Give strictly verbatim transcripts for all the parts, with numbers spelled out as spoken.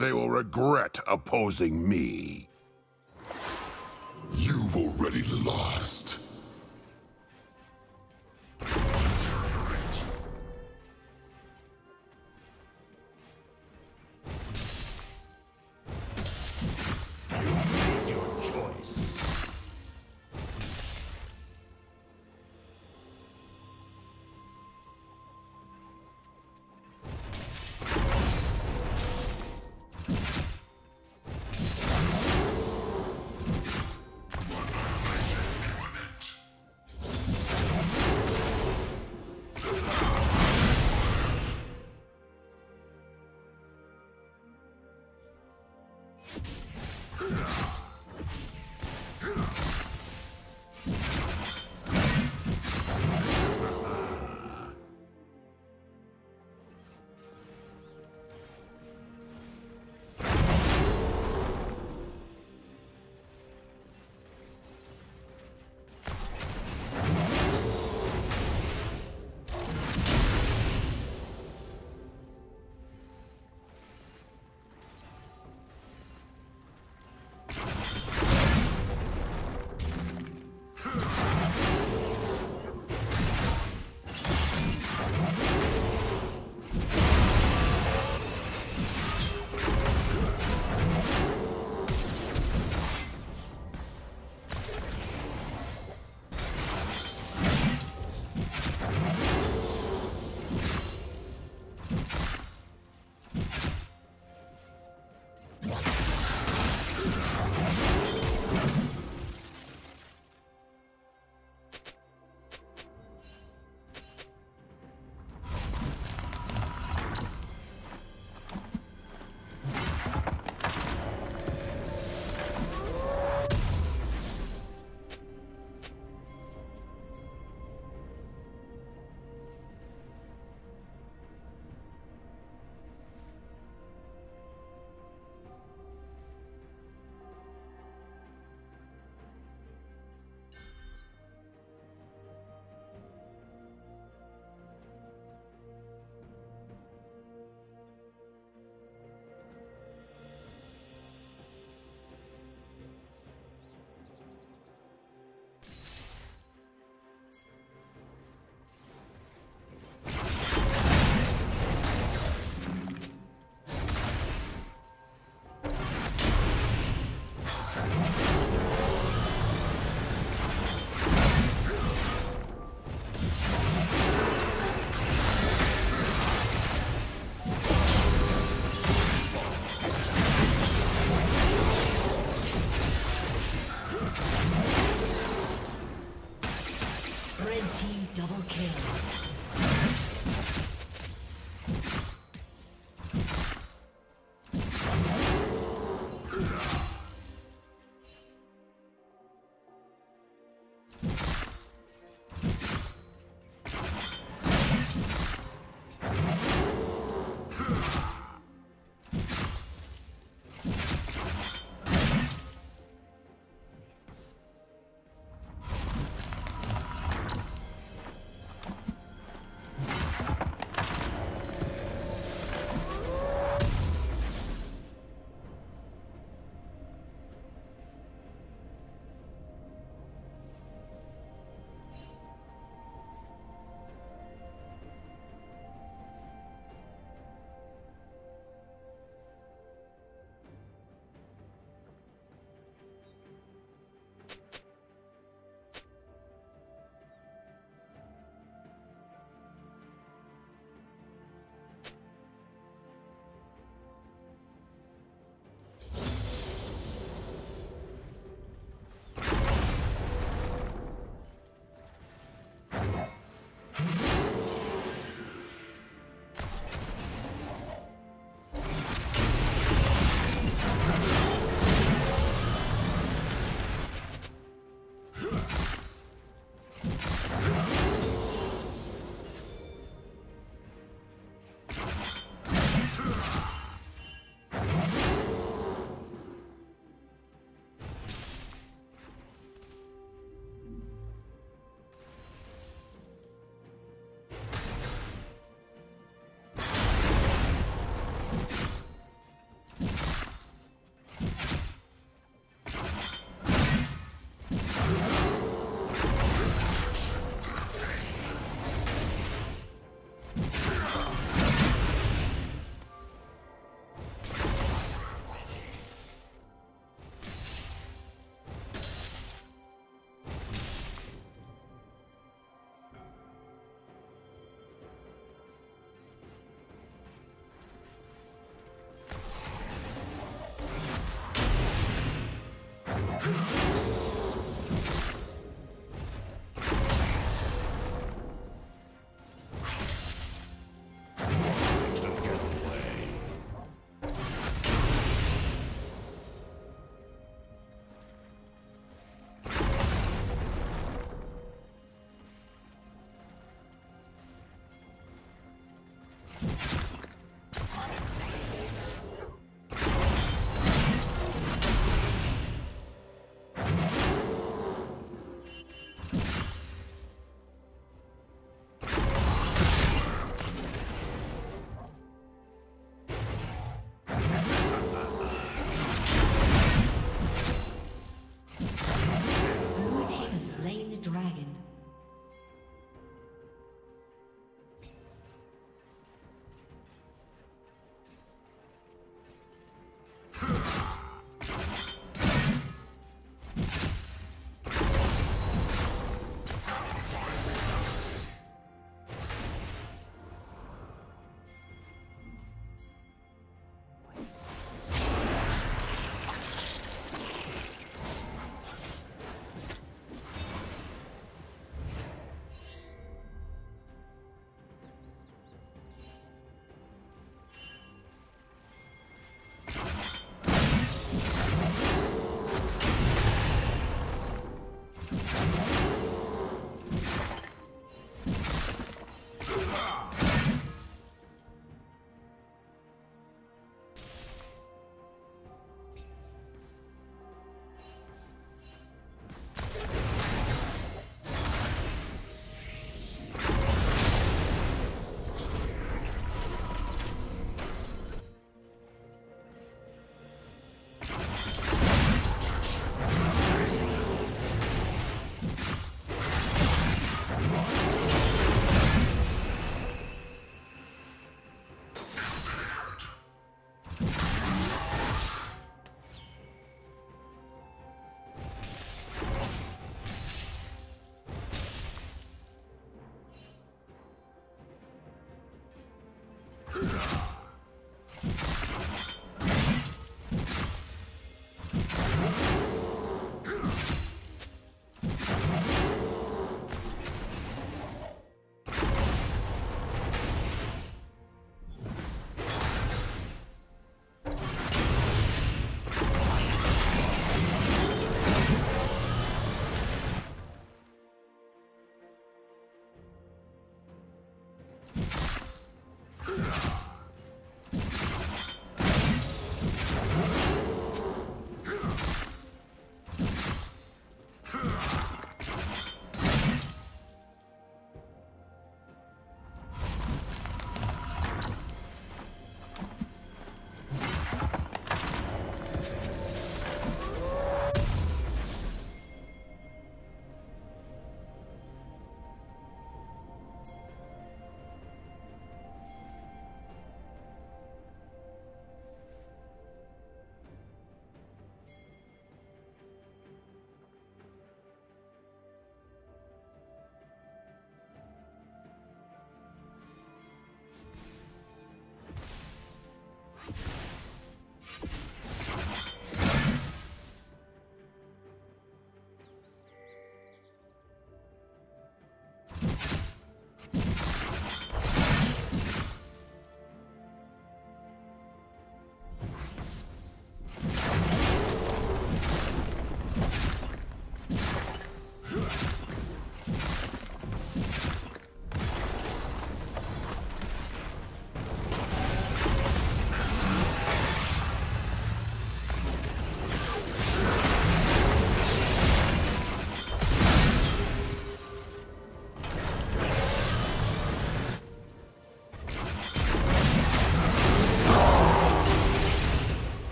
They will regret opposing me. You've already lost.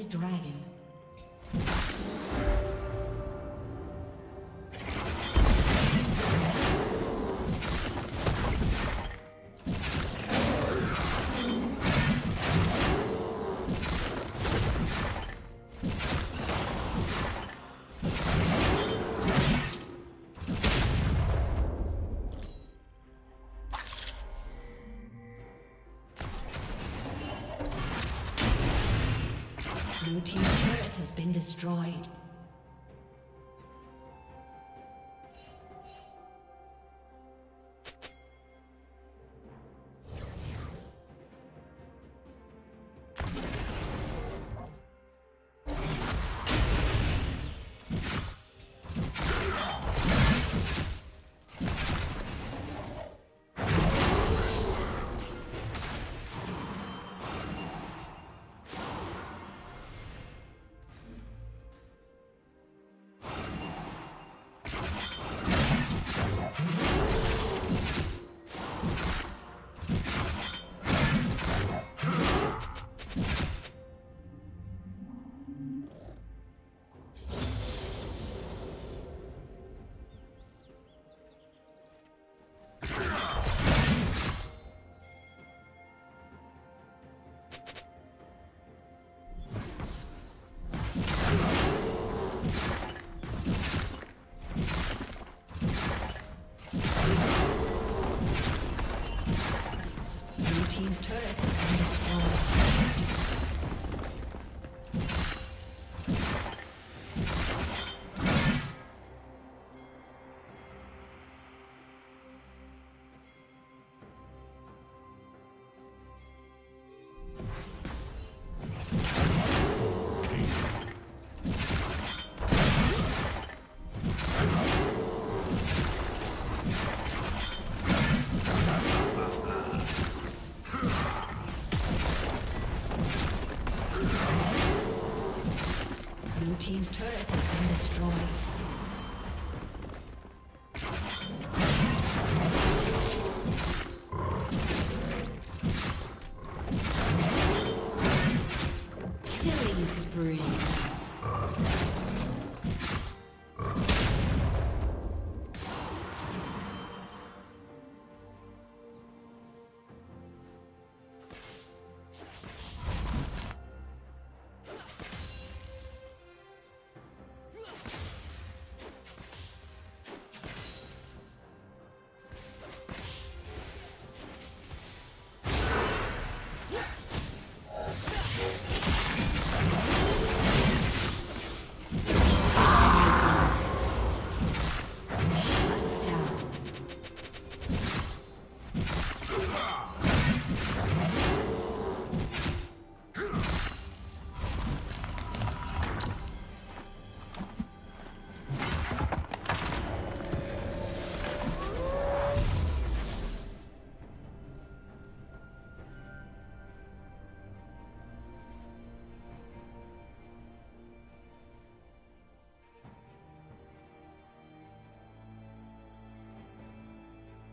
slain the dragon. Blue team's turret has been destroyed.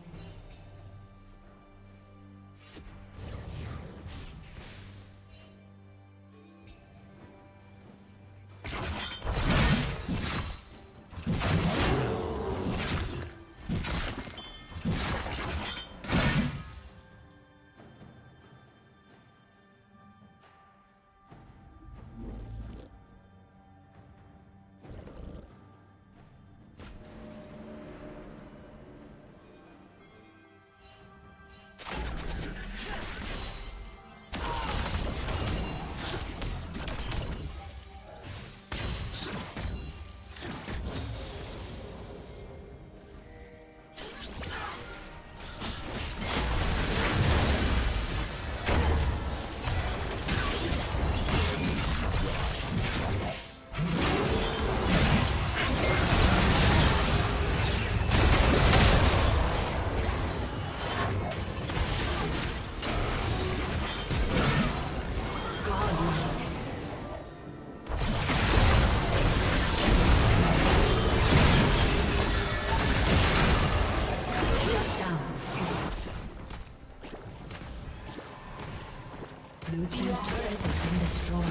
Blue team's turret has been destroyed. team's turret has been destroyed.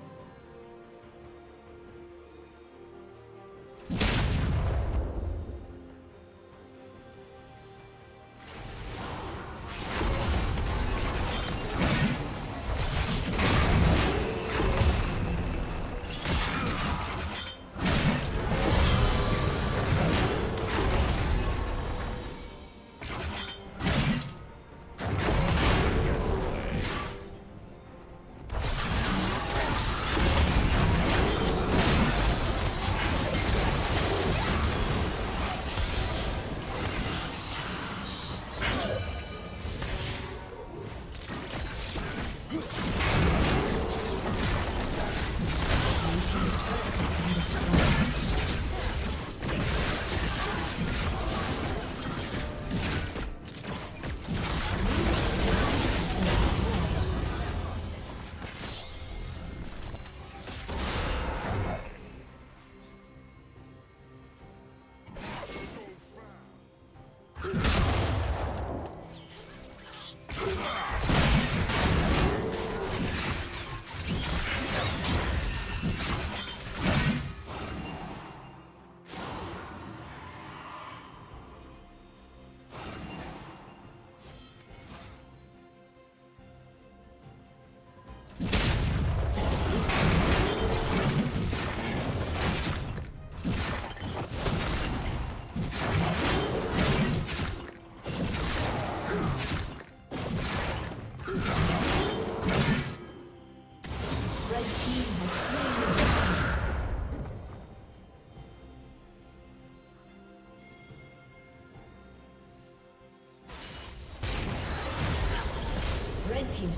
Team's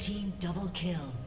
Team double kill.